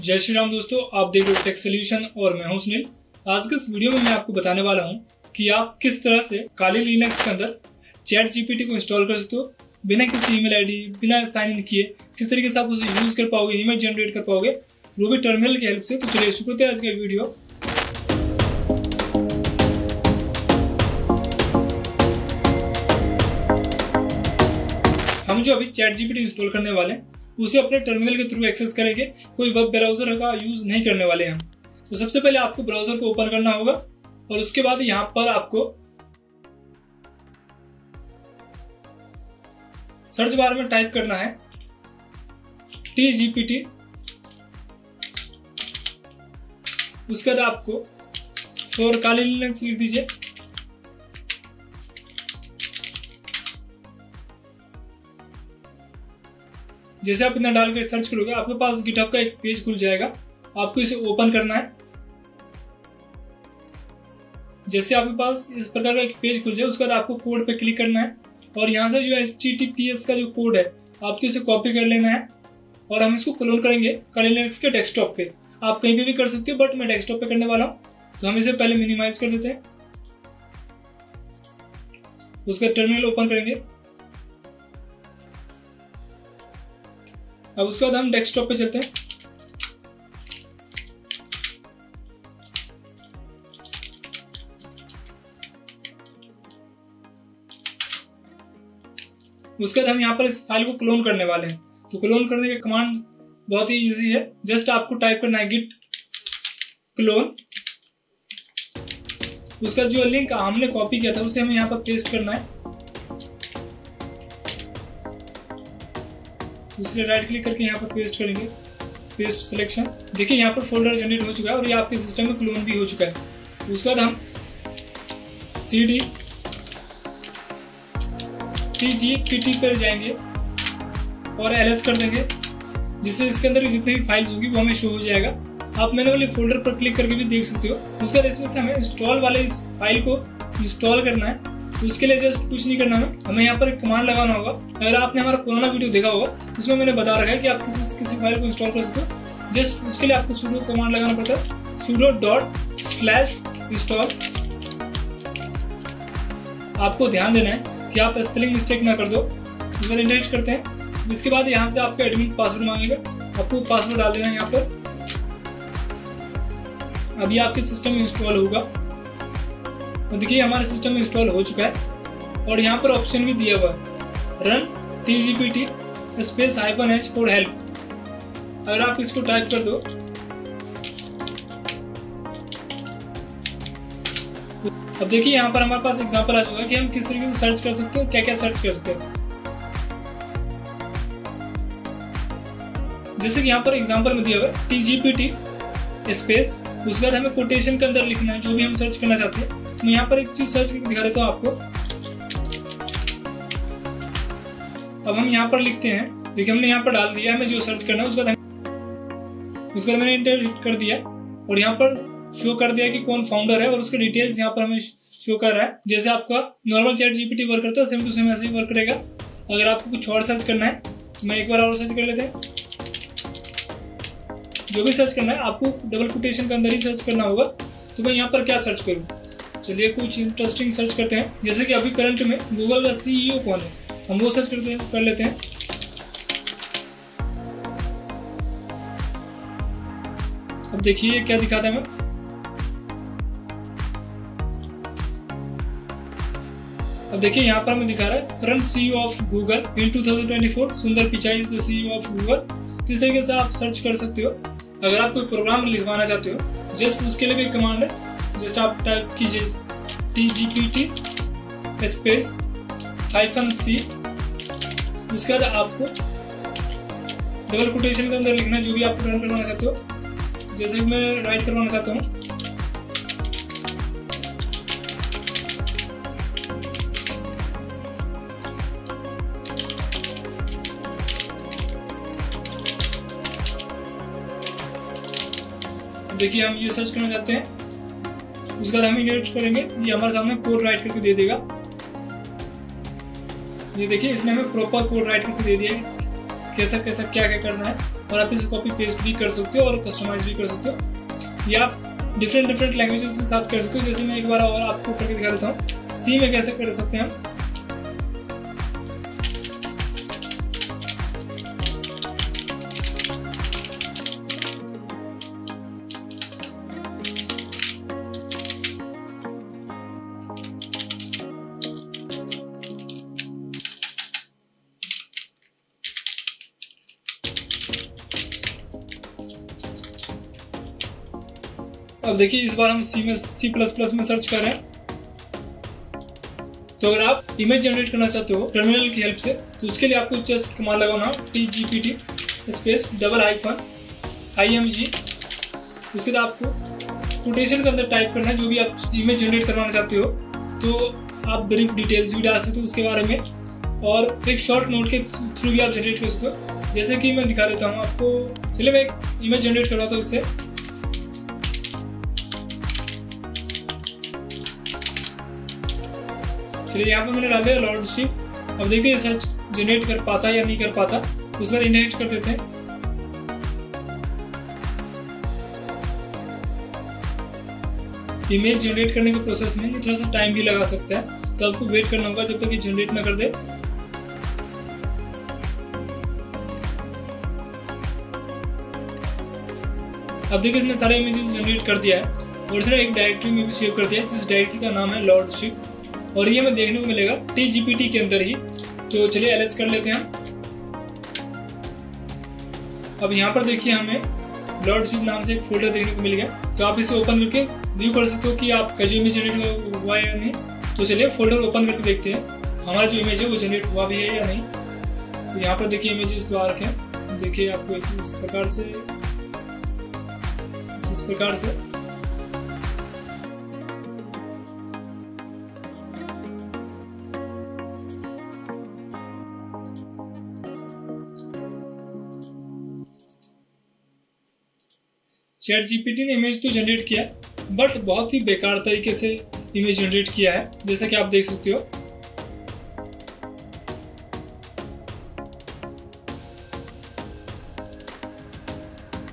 जय श्री राम दोस्तों, आप देख रहे हो टेक सोल्यूशन और मैं हूं सुनील। आज के इस वीडियो में मैं आपको बताने वाला हूं कि आप किस तरह से काली लिनक्स के अंदर ChatGPT को इंस्टॉल कर सकते हो बिना किसी ईमेल आईडी, बिना साइन इन किए। किस तरीके से आप उसे यूज कर पाओगे, इमेज जनरेट कर पाओगे, वो भी टर्मिनल की हेल्प से। तो चलिए शुरू करते हैं आज का वीडियो। हम जो अभी ChatGPT इंस्टॉल करने वाले हैं उसे अपने टर्मिनल के थ्रू एक्सेस करेंगे, कोई वेब ब्राउजर का यूज़ नहीं करने वाले हम। तो सबसे पहले आपको ब्राउजर को ओपन करना होगा और उसके बाद यहाँ पर आपको सर्च बार में टाइप करना है TGPT। उसके बाद आपको फॉर काली लिनक्स लिख दीजिए। जैसे आप इतना डाल के सर्च करोगे आपके पास गिटहब का एक पेज खुल जाएगा। आपको इसे ओपन करना है। जैसे आपके पास इस प्रकार का एक पेज खुल जाए उसके बाद आपको कोड पे क्लिक करना है और यहाँ से जो HTTPS का जो कोड है आपको इसे कॉपी कर लेना है और हम इसको क्लोन करेंगे काली लिनक्स के डेस्कटॉप पे। आप कहीं पर भी कर सकते हो, बट मैं डेस्कटॉप पे करने वाला हूँ। तो हम इसे पहले मिनिमाइज कर देते हैं, उसका टर्मिनल ओपन करेंगे। अब उसके बाद हम डेस्कटॉप पे चलते हैं। उसके बाद हम यहाँ पर इस फाइल को क्लोन करने वाले हैं। तो क्लोन करने का कमांड बहुत ही इजी है। जस्ट आपको टाइप करना है git क्लोन। उसका जो लिंक हमने कॉपी किया था उसे हमें यहाँ पर पेस्ट करना है। उसके राइट क्लिक करके यहाँ पर पेस्ट करेंगे, पेस्ट सिलेक्शन। देखिए यहाँ पर फोल्डर जनरेट हो चुका है और ये आपके सिस्टम में क्लोन भी हो चुका है। उसके बाद हम CD TGPT पर जाएंगे और LS कर देंगे, जिससे इसके अंदर जितनी भी फाइल्स होगी वो हमें शो हो जाएगा। आप मैंने वाले फोल्डर पर क्लिक करके भी देख सकते हो। उसके बाद इसमें से हमें इंस्टॉल वाले इस फाइल को इंस्टॉल करना है। उसके लिए जस्ट कुछ नहीं करना है, हमें यहाँ पर एक कमांड लगाना होगा। अगर आपने हमारा पुराना वीडियो देखा होगा उसमें मैंने बता रखा है कि आप किसी फाइल को इंस्टॉल कर सकते हो। जस्ट उसके लिए आपको sudo कमांड लगाना पड़ता है, sudo ./install। आपको ध्यान देना है कि आप स्पेलिंग मिस्टेक ना कर दो। उसको इंडेंट करते हैं। इसके बाद यहाँ से आपका एडमिन पासवर्ड मांगेगा, आपको पासवर्ड डाल देना है यहाँ पर। अभी आपके सिस्टम में इंस्टॉल होगा। देखिए हमारे सिस्टम में इंस्टॉल हो चुका है और यहाँ पर ऑप्शन भी दिया हुआ है run TGPT -H for help। अगर आप इसको टाइप कर दो अब देखिए यहाँ पर हमारे पास एग्जांपल आ चुका है कि हम किस तरीके से सर्च कर सकते हैं, क्या क्या सर्च कर सकते हैं। जैसे कि यहाँ पर एग्जांपल में दिया हुआ है TGPT . उसके बाद हमें कोटेशन के अंदर लिखना है जो भी हम सर्च करना चाहते हैं। मैं यहाँ पर एक चीज सर्च करके दिखा देता हूँ आपको। अब हम यहाँ पर लिखते हैं, देखिए हमने यहाँ पर डाल दिया हमें जो सर्च करना है। उसके बाद मैंने एंटर हिट कर दिया और यहाँ पर शो कर दिया कि कौन फाउंडर है और उसके डिटेल्स यहाँ पर हमें शो कर रहा है। जैसे आपका नॉर्मल ChatGPT वर्क करता है सेम टू सेम ऐसे ही वर्क करेगा। अगर आपको कुछ और सर्च करना है तो मैं एक बार और सर्च कर लेते हैं। जो भी सर्च करना है आपको डबल कोटेशन के अंदर ही सर्च करना होगा। तो मैं यहाँ पर क्या सर्च करूँ, चलिए कुछ इंटरेस्टिंग सर्च करते हैं। जैसे कि अभी करंट में गूगल का CEO कौन है, हम वो सर्च कर लेते हैं। अब देखिए क्या दिखाता है। अब देखिए यहाँ पर हमें दिखा रहा है current CEO of Google in 2024 Sundar Pichai is the CEO of Google. किस तरीके से आप सर्च कर सकते हो। अगर आप कोई प्रोग्राम लिखवाना चाहते हो जस्ट उसके लिए भी एक कमांड है। जस्ट आप टाइप कीजिए TGPT -C। उसके बाद आपको डबल कोटेशन के अंदर लिखना है जो भी आप रन करवाना चाहते हो। जैसे कि मैं राइट करवाना चाहता हूँ देखिए हम ये सर्च करना चाहते हैं। उसके बाद हम इनोट करेंगे, ये हमारे सामने कोड राइट करके दे देगा। ये देखिए इसने हमें प्रॉपर कोड राइट करके दे दिया है कैसा कैसा क्या क्या करना है। और आप इसे कॉपी पेस्ट भी कर सकते हो और कस्टमाइज भी कर सकते हो, या आप डिफरेंट लैंग्वेजेस के साथ कर सकते हो। जैसे मैं एक बार और आपको करके दिखा देता हूँ, सी में कैसे कर सकते हैं हम। अब देखिए इस बार हम C++ में सर्च कर रहे हैं, तो अगर आप इमेज जनरेट करना चाहते हो टर्मिनल की हेल्प से, तो उसके लिए आपको जस्ट कमांड लगाना TGPT स्पेस -IMG। उसके बाद आपको कोटेशन के अंदर टाइप करना है जो भी आप इमेज जनरेट करवाना चाहते हो, तो आप ब्रीफ डिटेल्स भी डाल सकते हो उसके बारे में, और एक शॉर्ट नोट के थ्रू भी आप जनरेट कर सकते हो। जैसे कि मैं दिखा देता हूँ आपको, चलिए मैं एक इमेज जनरेट करवाता हूँ इससे। चलिए यहाँ पर मैंने डाल दिया लॉर्डशिप। अब देखते हैं सर्च जनरेट कर पाता है या नहीं कर पाता, उसका इनहेरिट कर देते हैं। इमेज जनरेट करने के प्रोसेस में थोड़ा सा टाइम भी लगा सकता है, तो आपको वेट करना होगा जब तक ये जनरेट ना कर दे। अब देखिए इसने सारे इमेजेस जनरेट कर दिया है और इसने एक डायरेक्टरी में भी सेव कर दिया है, जिस डायरेक्टरी का नाम है लॉर्डशिप, और ये हमें देखने को मिलेगा TGPT के अंदर ही। तो चलिए एलएस कर लेते हैं। अब यहाँ पर देखिए हमें लॉर्डशिप नाम से एक फोल्डर देखने को मिल गया, तो आप इसे ओपन करके व्यू कर सकते हो कि आपका जो इमेज जनरेट हुआ है या नहीं। तो चलिए फोल्डर ओपन करके देखते हैं हमारा जो इमेज है वो जनरेट हुआ भी है या नहीं। तो यहाँ पर देखिए इमेजेस तो आ रखे हैं, देखिए आपको इस प्रकार से ChatGPT ने इमेज तो जनरेट किया बट बहुत ही बेकार तरीके से इमेज जनरेट किया है, जैसा कि आप देख सकते हो।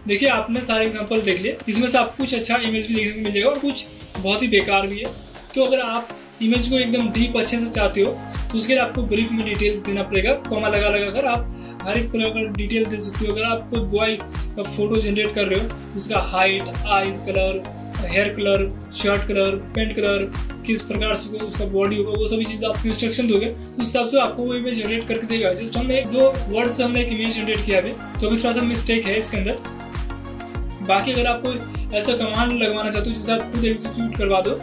देखिए आपने सारे एग्जांपल देख लिए, इसमें से आप कुछ अच्छा इमेज भी देखने को मिल जाएगा और कुछ बहुत ही बेकार भी है। तो अगर आप इमेज को एकदम डीप अच्छे से चाहते हो तो उसके लिए आपको ब्रीफ में डिटेल्स देना पड़ेगा, कॉमा लगा कर आप हर एक प्रकार का डिटेल दे सकते हो। अगर आप कोई बॉय का फोटो जनरेट कर रहे हो तो उसका height, eyes colour, hair colour, shirt colour, pant colour, किस प्रकार से उसका बॉडी होगा, वो सभी चीज़ आप इंस्ट्रक्शन दोगे तो उस हिसाब से आपको वो इमेज जनरेट करके देगा। जस्ट हमने 1-2 वर्ड से हमने एक इमेज जनरेट किया है, तो अभी थोड़ा सा मिस्टेक है इसके अंदर। बाकी अगर आप कोई ऐसा कमांड लगवाना चाहते हो जिससे आप खुद एग्जीक्यूट करवा दो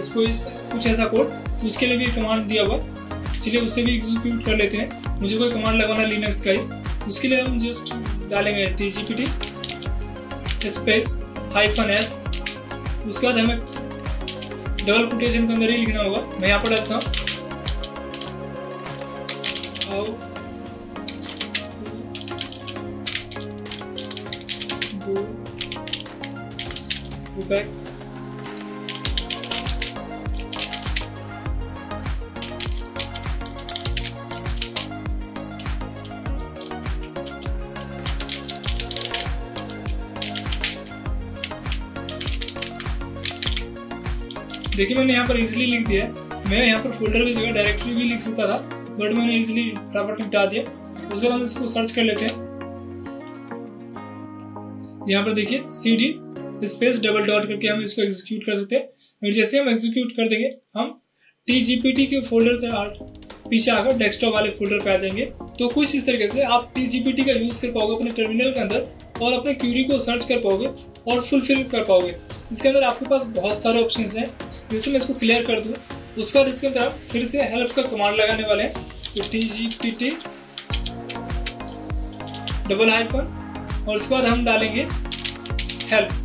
इसको, कुछ ऐसा कोड, तो उसके लिए भी कमांड दिया हुआ है, चलिए उससे भी एग्जीक्यूट कर लेते हैं। मुझे कोई कमांड लगाना है लिनक्स का ही, तो उसके लिए हम जस्ट डालेंगे TGPT स्पेस -S। उसके बाद हमें डबल कोटेशन के अंदर ही लिखना होगा, मैं यहाँ पर डालता हूँ, और देखिए मैंने यहाँ पर इजीली लिख दिया है। मैं यहाँ पर फोल्डर की जगह डायरेक्टरी भी लिख सकता था, बट मैंने इजीली फटाफट हटा दिया। उसके बाद हम इसको सर्च कर लेते हैं। यहाँ पर देखिए CD स्पेस .@ करके हम इसको एग्जीक्यूट कर सकते हैं, और जैसे हम एग्जीक्यूट कर देंगे हम TGPT के फोल्डर से पीछे आकर डेस्कटॉप वाले फोल्डर पर आ जाएंगे। तो कुछ इस तरीके से आप TGPT का यूज़ कर पाओगे अपने टर्मिनल के अंदर, और अपने क्यूरी को सर्च कर पाओगे और फुलफिल कर पाओगे। इसके अंदर आपके पास बहुत सारे ऑप्शन हैं, जैसे मैं इसको क्लियर कर दूँ। उसके बाद इसके अंदर फिर से हेल्प का कमांड लगाने वाले हैं, तो TGPT _ और उसके बाद हम डालेंगे हेल्प।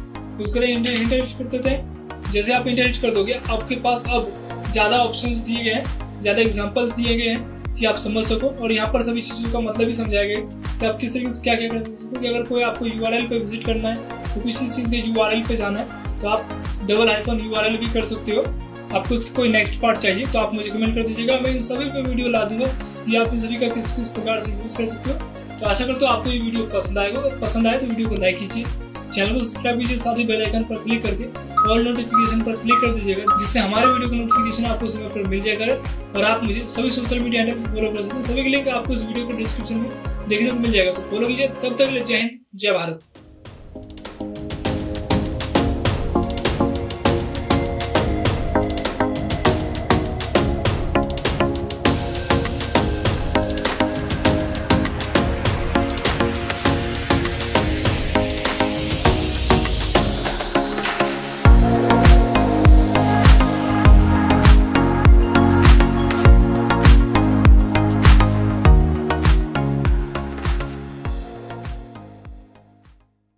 उसके लिए इंटरेक्ट कर देते हैं। जैसे आप इंटरेक्ट कर दोगे आपके पास अब ज़्यादा ऑप्शंस दिए गए हैं, ज़्यादा एग्जांपल्स दिए गए हैं कि आप समझ सको, और यहाँ पर सभी चीज़ों का मतलब भी समझाया गया कि आप किस तरीके से क्या क्या कर सकते हो। कि अगर कोई आपको URL पर विजिट करना है, तो किसी चीज़ के URL पर जाना है, तो आप $_URL भी कर सकते हो। आपको उसका कोई नेक्स्ट पार्ट चाहिए तो आप मुझे कमेंट कर दीजिएगा, मैं इन सभी पर वीडियो ला दूँगा कि आप इन सभी का किस प्रकार से यूज़ कर सकते हो। तो आशा करता हूँ आपको ये वीडियो पसंद आएगा। अगर पसंद आए तो वीडियो को लाइक कीजिए, चैनल को सब्सक्राइब कीजिए, साथ ही बेल आइकन पर क्लिक करके ऑल नोटिफिकेशन पर क्लिक कर दीजिएगा, जिससे हमारे वीडियो का नोटिफिकेशन आपको समय पर मिल जाएगा। और आप मुझे सभी सोशल मीडिया हैंडल पर फॉलो कर सकते हैं, सभी के लिंक आपको इस वीडियो के डिस्क्रिप्शन में देखने को मिल जाएगा। तो फॉलो कीजिए। तब तक के लिए जय हिंद, जय भारत।